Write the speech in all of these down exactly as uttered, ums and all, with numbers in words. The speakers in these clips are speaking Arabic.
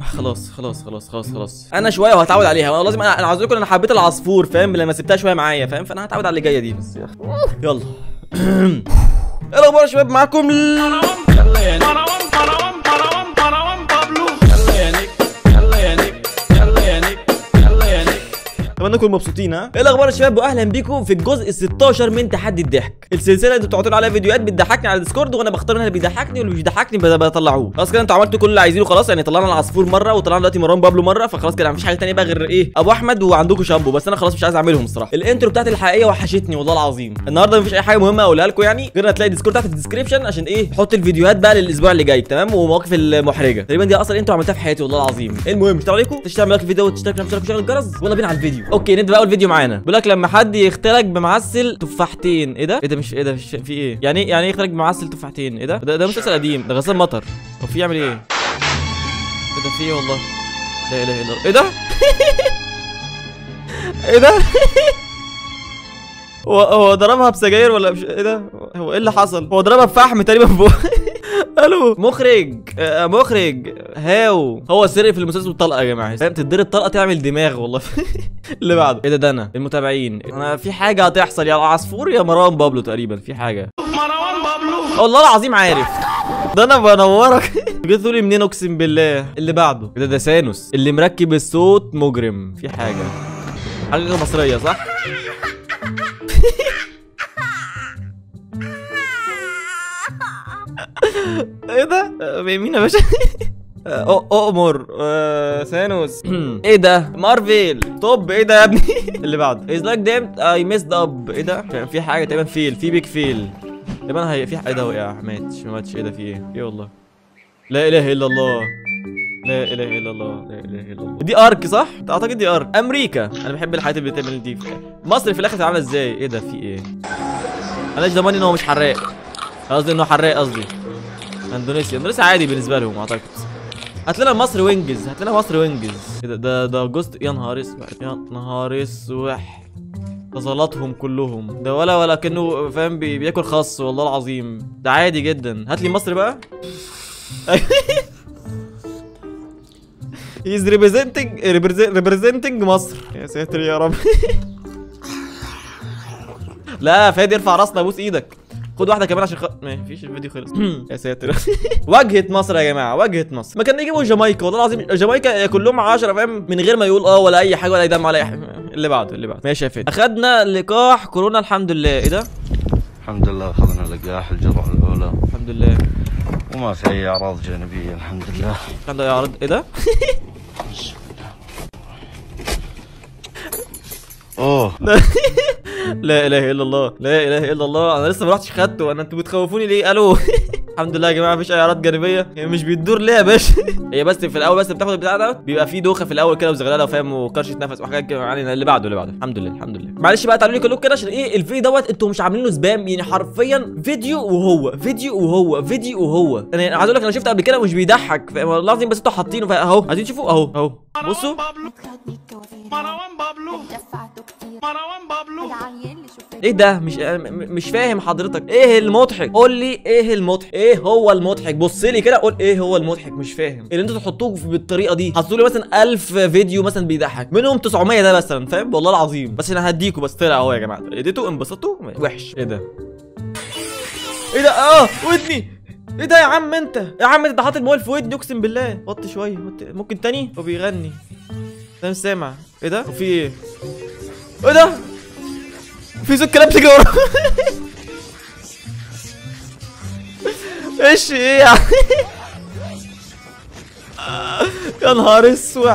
خلاص خلاص خلاص خلاص خلاص انا شويه وهتعود عليها، وانا لازم انا عاوز لكم انا حبيت العصفور فاهم، لما سبتها شويه معايا فاهم، فانا هتعود على اللي جايه دي بس. يلا ايه الاخبار يا شباب؟ معاكم مروان مروان مروان مروان بابلو. يلا يا نيك يلا يا نيك يلا يا نيك يلا يا نيك. اتمنى انكم مبسوطين. ها ايه الاخبار يا شباب؟ واهلا بيكم في الجزء ال ستاشر من تحدي الضحك، السلسله اللي بتعطوا عليها فيديوهات بتضحكني على الديسكورد، وانا بختار منها اللي بيضحكني واللي مش بيضحكني بطلعوه. خلاص كده انتوا عملتوا كل اللي عايزينه خلاص، يعني طلعنا العصفور مره وطلعنا دلوقتي مروان بابلو مره، فخلاص كده مفيش حاجه ثانيه بقى غير ايه ابو احمد وعندكم شامبو بس. انا خلاص مش عايز اعملهم الصراحه، الانترو بتاعتي الحقيقيه وحشتني والله العظيم. النهارده مفيش اي حاجه مهمه اقولها لكم يعني، غير هتلاقي الديسكورد تحت في الديسكربشن عشان ايه نحط الفيديوهات بقى للاسبوع اللي جاي تمام، ومواقف المحرجه تقريبا دي اصلا انترو عملتها في حياتي والله العظيم. المهم اشتركوا عليكم تشتركوا لايك الفيديو وتشتركوا وتشتركوا الجرس، ويلا بينا على الفيديو. اوكي نبدا بقى اول فيديو معانا. بيقول لك لما حد يخترق بمعسل تفاحتين. ايه ده؟ ايه ده؟ مش ايه ده؟ في ايه يعني؟ يعني ايه يخترق بمعسل تفاحتين؟ ايه ده؟ ده, ده مسلسل قديم، ده غسان مطر. هو في يعمل ايه؟ ايه ده في ايه والله؟ لا اله الا الله. ايه ده؟ ايه ده؟ هو هو ضربها بسجاير ولا مش ايه ده؟ هو ايه اللي حصل؟ هو ضربها بفحم تقريبا فوق. الو مخرج آه مخرج هاو، هو سرق في المسلسل طلقه يا جماعه فاهم، تتضرب طلقه تعمل دماغ والله. اللي بعده ايه ده؟ ده انا المتابعين انا في حاجه هتحصل يا عصفور يا مروان بابلو تقريبا في حاجه. مروان بابلو والله العظيم عارف ده انا بنورك. جيت تقولي منين اقسم بالله. اللي بعده ايه ده؟ ده سانوس اللي مركب الصوت مجرم في حاجه حاجه مصريه صح؟ ايه ده؟ مين يا باشا؟ اؤمر سانوس. ايه ده؟ مارفل. طب ايه ده يا ابني؟ اللي بعده از لايك ديمت اي ميسد اب. ايه ده؟ كان في حاجه تقريبا فيل، في بيج فيل تقريبا هي في. ايه ده؟ وقع ماتش ماتش. ايه ده؟ في ايه؟ ايه والله؟ لا اله الا الله لا اله الا الله لا اله الا الله. دي ارك صح؟ اعتقد دي ارك امريكا. انا بحب الحاجات اللي بتعمل دي. مصر في الاخر اتعاملت ازاي؟ ايه ده؟ في ايه؟ ماليش ضمان ان هو مش حراق، قصدي انه حراق قصدي. اندونيسيا اندونيسيا عادي بالنسبه لهم اعتقد. هات لنا مصر وينجز هات لنا مصر وينجز. ده ده ده جوست. يا نهار اسود يا نهار اسود فصلاتهم كلهم ده، ولا ولا كانه فاهم بي بياكل خس والله العظيم، ده عادي جدا. هات لي مصر بقى. هيز ريبريزنتنج ريبريزنتنج مصر. يا ساتر يا رب. لا فادي ارفع راسنا ابوس ايدك. خد واحده كمان عشان خ... مفيش الفيديو خلص. يا ساتر. واجهه مصر يا جماعه واجهه مصر. ما كان يجيبوا جامايكا والله العظيم، جامايكا كلهم عشرة فاهم، من غير ما يقول اه ولا اي حاجه ولا اي دم ولا اي حاجه. اللي بعده اللي بعده ماشي يا فادي. اخدنا لقاح كورونا الحمد لله. ايه ده؟ الحمد لله اخذنا لقاح الجرعه الاولى الحمد لله، وما في اي اعراض جانبيه الحمد لله. الحمد لله. اعراض ايه ده؟ اوه لا اله الا الله لا اله الا الله. انا لسه ما رحتش خدته. انا انتوا بتخوفوني ليه؟ الو. الحمد لله يا جماعه مفيش اي اعراض جانبيه. هي مش بتدور ليه يا باشا؟ هي بس في الاول بس بتاخد البتاع ده بيبقى فيه دوخه في الاول كده وزغلله وفاهم وكرشه نفس وحاجات كده يعني. اللي بعده اللي بعده الحمد لله الحمد لله. معلش بقى تعالوا لي كلكم كده عشان ايه الفيديو دوت انتوا مش عاملينه سبام يعني، حرفيا فيديو وهو فيديو وهو فيديو وهو انا يعني عايز اقول لك انا شفته قبل كده ومش بيضحك والله العظيم، بس انتوا حاطينه اهو عايزين تشوفوا اهو اهو بصوا. مروان بابلو مروان بابلو ايه ده؟ مش مش فاهم حضرتك ايه المضحك؟ قول لي ايه المضحك؟ ايه هو المضحك؟ بص لي كده قول ايه هو المضحك؟ مش فاهم اللي انتوا تحطوه بالطريقه دي. حطوا لي مثلا ألف فيديو مثلا بيضحك منهم تسعمية ده مثلا فاهم والله العظيم، بس انا هديكوا بس طلع اهو يا جماعه. اديتوا انبسطتوا وحش. ايه ده؟ ايه ده؟ اه ودني. ايه ده يا عم انت؟ يا عم انت حاطط الموبايل في ودني اقسم بالله. وطي شويه وطي. ممكن تاني؟ هو بيغني ده مش سامع. ايه ده؟ وفي ايه؟ ايه ده؟ في صوت كلام بيجري ورا. ايش ايه يعني؟ يا نهار اسود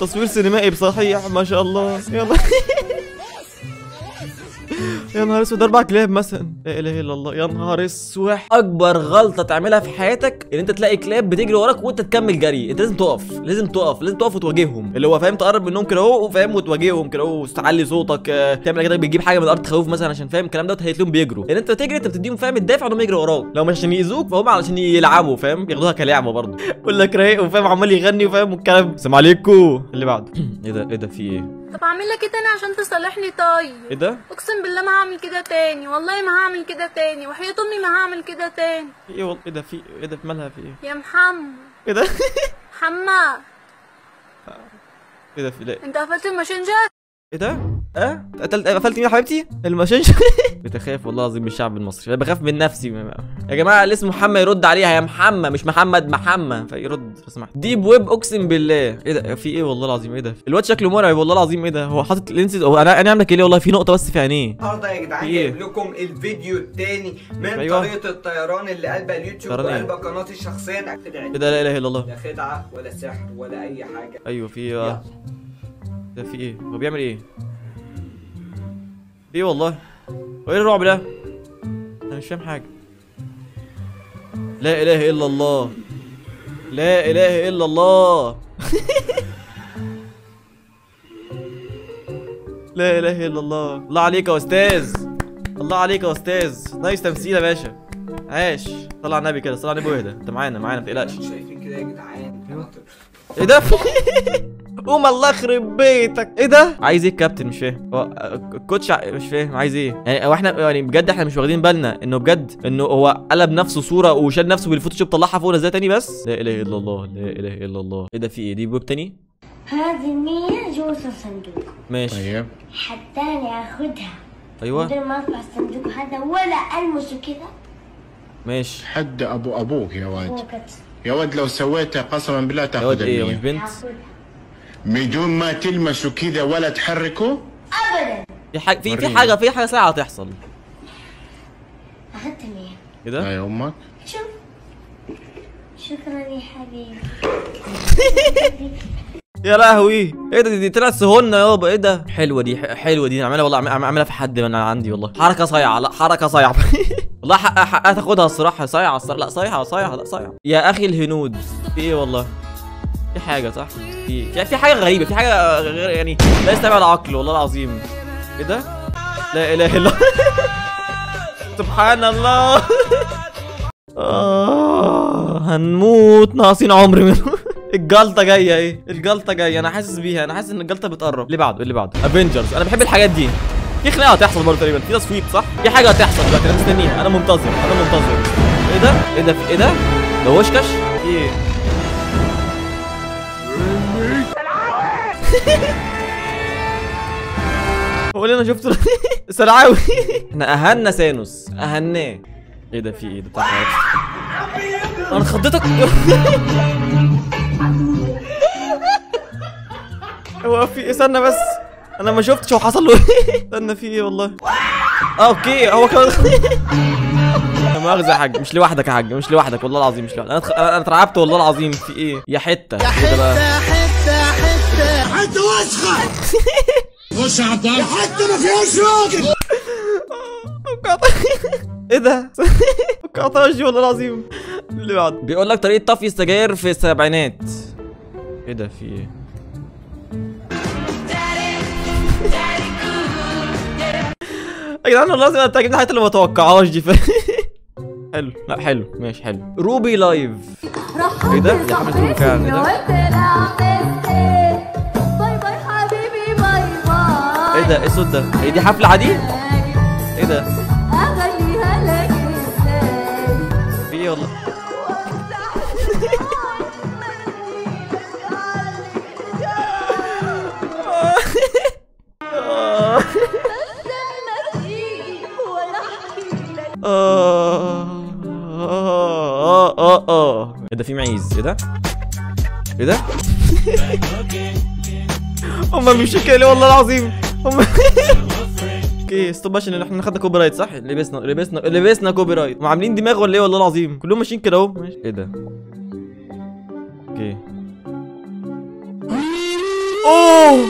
تصوير سينمائي بصحيح ما شاء الله. يلا يا نهار اسود اربع كلاب مثلا. لا اله الا الله يا نهار اسود. اكبر غلطه تعملها في حياتك ان انت تلاقي كلاب بتجري وراك وانت تكمل جري. انت لازم تقف لازم تقف لازم تقف وتواجههم اللي هو فاهم، تقرب منهم كده اهو فاهم وتواجههم كده اهو، تعلي صوتك تعمل كده بتجيب حاجه من الارض تخوف مثلا عشان فاهم الكلام دوت هيتلهم بيجروا. ان انت تجري انت بتديهم فاهم الدافع انهم يجروا وراك، لو مش عشان يأذوك فهم علشان يلعبوا فاهم، ياخدوها كلعبه برضه. يقول لك رايق وفاهم عمال يغني وفاهم والكلام. سلام عليكم. اللي بعده ايه ده؟ ايه ده؟ في ايه؟ طب اعمل لك ايه تاني عشان تصالحني؟ طيب ايه ده؟ اقسم بالله ما هعمل كده تاني والله ما هعمل كده تاني وحياة امي ما هعمل كده تاني. ايه والله؟ ايه ده؟ في ايه ده؟ مالها؟ في ايه يا محمد؟ ايه ده؟ حمار كده في لا. انت قفلت الماسنجر؟ ايه ده؟ اه؟ قتلت قفلت مين يا حبيبتي؟ الماسنجر. بتخاف والله العظيم من الشعب المصري، انا بخاف من نفسي. يا جماعه اللي اسمه محمد يرد عليها، يا محمد مش محمد محمد فيرد لو سمحت. ديب ويب اقسم بالله. ايه ده؟ في ايه والله العظيم؟ ايه ده؟ الواد شكله مرعب والله العظيم. ايه ده؟ هو حاطط لينسز. انا انا عاملك ليه والله؟ في نقطه بس في عينيه. النهارده يا جدعان جايب لكم الفيديو الثاني من أيوة. طريقه الطيران اللي قلبها اليوتيوب وقلبها قناتي الشخصيه. ده كده لا اله الا الله، لا خدعه ولا سحر ولا اي حاجه. ايوه في ده في ايه؟ هو بيعمل ايه؟ ايه والله؟ وايه الرعب ده؟ انا مش فاهم حاجة. لا اله الا الله، لا اله الا الله. لا اله الا الله. الله عليك يا استاذ، الله عليك يا استاذ. نايس تمثيل يا باشا، عاش. طلع النبي كده، طلع النبي. واهدى انت معانا معانا ما تقلقش. شايفين كده يا جدعان؟ ايه ده؟ قوم الله يخرب بيتك. ايه ده؟ عايز ايه الكابتن؟ مش فاهم. الكوتش ع... مش فاهم عايز ايه يعني. هو احنا يعني بجد احنا مش واخدين بالنا انه بجد انه هو قلب نفسه صوره وشال نفسه بالفوتوشوب طلعها فوق ازاي تاني بس. لا اله الا الله، لا اله الا الله. ايه ده؟ في ايه؟ دي بوب تاني. هذه مية جوه الصندوق ماشي. طيب حتى انا اخدها. ايوه بدل ما ارفع الصندوق هذا ولا المسه كده ماشي. حد ابو ابوك يا واد، يا واد لو سويتها قسما بالله تاخدها. يا واد ايه مش بنت؟ بدون ما تلمسوا كذا ولا تحركوا ابدا. في حاجه في في حاجه في حاجه ساعه هتحصل. اخدت مية. ايه ده؟ يا امك. شوف شكرا يا حبيبي. يا لهوي ايه ده؟ دي طلعت سهولنا يابا. ايه ده؟ حلوه دي، حلوه دي. عملها والله، عملها في حد من عندي والله. حركه صايعه، لا حركه صايعه. والله حقها حقها تاخدها الصراحه. صايعه الصراحه، لا صايعه صايعه، لا صايعه يا اخي. الهنود في ايه والله؟ في حاجة صح؟ في في حاجة غريبة، في حاجة غير يعني لا يستبعد العقل والله العظيم. ايه ده؟ لا اله الا الله. سبحان الله. آه هنموت ناقصين عمر منه. الجلطة جاية. ايه؟ الجلطة جاية، انا حاسس بيها، انا حاسس ان الجلطة بتقرب. اللي بعده اللي بعده افنجرز. انا بحب الحاجات دي. في خناقة هتحصل برضه تقريبا، في تصويت صح؟ في حاجة هتحصل دلوقتي انا مستنيها، انا منتظر انا منتظر. ايه ده؟ ايه ده؟ ايه ده؟ ده وشكش؟ في ايه؟ هو اللي انا شفته سرعاوي. احنا اهنا سانوس، اهناه. ايه ده؟ في ايه ده؟ انا خضيتك. هو في ايه؟ استنى بس انا ما شفتش هو حصل له ايه. استنى في ايه والله؟ اوكي هو كمان. مؤاخذة يا حاج، مش لوحدك يا حاج، مش لوحدك والله العظيم، مش لوحدك. انا اتخ... انا اترعبت والله العظيم. في ايه؟ يا حته يا حته حته حته حته وسخه. خش يا عبد الله يا حته ما فيهاش راجل. ايه ده؟ قطع وجهي والله العظيم. اللي بعده بيقول لك طريقه طفي السجاير في السبعينات. ايه ده؟ في ايه؟ يا جدعان والله العظيم انت عاجبني الحاجات اللي ما اتوقعهاش دي. حلو، لا حلو ماشي حلو. روبي لايف. ايه ده؟ يا حبيبتي روبي كان. ايه ده؟ باي باي حبيبي باي باي. ايه ده؟ ايه الصوت ده؟ هي دي حفلة عادية؟ ايه ده؟ اغنيها لك ازاي؟ في ايه والله؟ اه اه اه اه ايه ده؟ في معيز. ايه ده؟ ايه ده؟ هما مش كده ليه والله العظيم؟ هما اوكي ستوب عشان احنا خدنا كوبي رايت صح؟ لبسنا لبسنا لبسنا كوبي رايت. هما عاملين دماغ ولا ايه والله العظيم؟ كلهم ماشيين كده اهو. ايه ده؟ اوكي اوه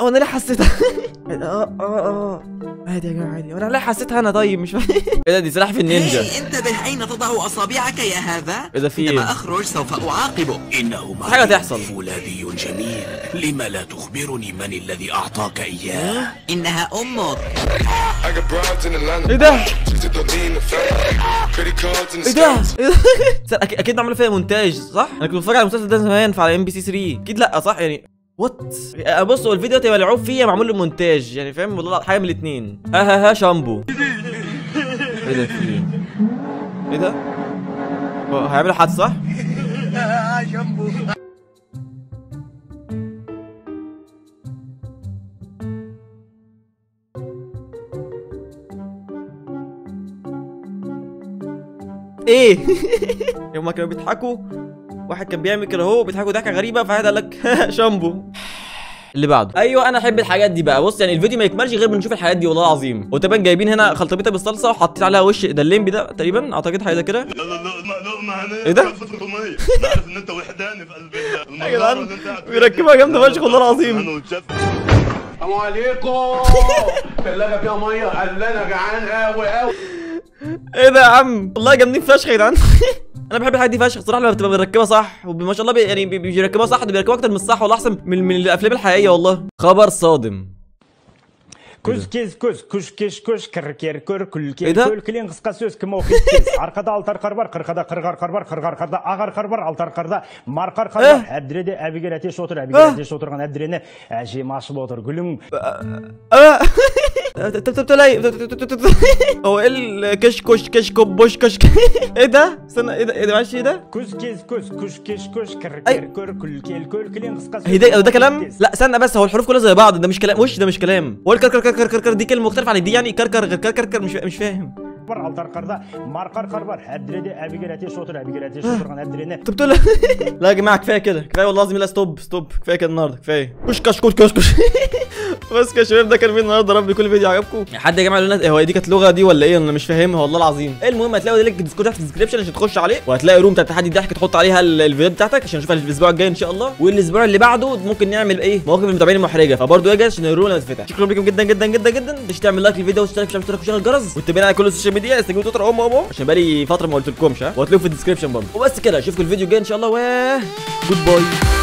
هو انا ليه حسيتها؟ اه اه اه عادي يا جماعه عادي. انا ليه حسيتها انا؟ طيب مش فاهم. ايه ده؟ دي سلاح في النينجا. انتبه حين تضع اصابعك يا هذا. ايه ده؟ في ايه؟ عندما اخرج سوف اعاقبه. انه حاجه تحصل. فولاذي جميل، لما لا تخبرني من الذي اعطاك اياه؟ انها امك. ايه ده؟ ايه ده؟ اكيد عملوا فيها مونتاج صح؟ انا كنت بتفرج على المسلسل ده زمان على ام بي سي ثلاثة. اكيد لا صح يعني. وات؟ بص هو الفيديو هتبقى ملعوب فيه معمول له مونتاج يعني فاهم والله حاجه من الاثنين. ها ها ها شامبو. ايه ده؟ في ايه؟ ايه ده؟ هيعمل حادثه صح؟ اه جنبه. ايه؟ هما كانوا بيضحكوا، واحد كان بيعمل كده اهو وبيضحكوا ضحكه غريبه، فواحد قال لك شامبو. اللي بعده. ايوه انا احب الحاجات دي بقى. بص يعني الفيديو ما يكملش غير بنشوف الحاجات دي والله العظيم. وتبان جايبين هنا خلطبيطه بالصلصه وحاطين عليها وش ده الليمبي ده تقريبا، اعتقد حاجه كده. لا لا لا ايه ده؟ نعرف ان انت وحداني في قلب الله يا جدعان، بيركبها جامده فشخ والله العظيم. السلام عليكم. الثلاجه فيها ميه، قال انا جعان قوي قوي. ايه ده يا عم؟ والله جامدين فشخ يا جدعان. انا بحب الحاجات دي فشخ صراحه لما بتبقى مركبه صح، وما شاء الله بي يعني بيركبوها صح، ده بيركبوها اكتر من الصح والله، احسن من, من الافلام الحقيقيه والله. خبر صادم. كوز كيز كوز كوش كيش كوش كركير كور كل كير كل كلين قسقاسوس كمو كيز ارقدا على قربر قرقدا قرقر قربر قرقر قردا اغر قربر على قردا مارقر قردا ابدريدي ابيغير اتيش اوتر ابيغير اتيش اوترغان ابدريني اجي ماشب اوتر كلم تتتلاي هو الكش كش كش كبوش كش. ايه ده؟ استنى ايه ده؟ ايه ده؟ معلش ايه ده؟ كوز كيز كوز كوش كيش كوش كركير كور كل كيل كل كلين قسقاسوس. هي ده ده كلام؟ لا استنى بس، هو الحروف كلها زي بعض، ده مش كلام وش، ده مش كلام. هو الكركر كركر كركر دي كلمه مختلفه عن دي، يعني كركر غير كركر كركر، مش مش فاهم. لا يا جماعه كفايه كده، كفايه والله العظيم. لا ستوب ستوب، كفايه كده النهارده، كفايه كش كش كش كش. بس كده يا شباب، ده كان فيديو النهارده، رب يكون الفيديو عجبكم. حد يا جماعه لنا هو دي كانت لغه دي ولا ايه؟ انا مش فاهمها والله العظيم. المهم هتلاقوا لينك الديسكورد تحت في الديسكربشن عشان تخش عليه، وهتلاقي روم بتاع التحدي الضحك تحط عليها الفيديوهات بتاعتك عشان نشوفها الاسبوع الجاي ان شاء الله، والاسبوع اللي بعده ممكن نعمل ايه مواقف المتابعين المحرجه، فبرضه اجي عشان الروم لما تتفتح. شكرا لكم جدا جدا جدا جدا، مش تعمل لايك للفيديو واشترك في القناه وشغل الجرس وتابعنا على كل السوشيال ميديا، انستجرام تويتر اومو اومو عشان بقالي فتره ما قلتلكمش، ها وهتلاقوه في الديسكربشن برضه. وبس كده اشوفكم الفيديو الجاي ان شاء الله، و جود باي.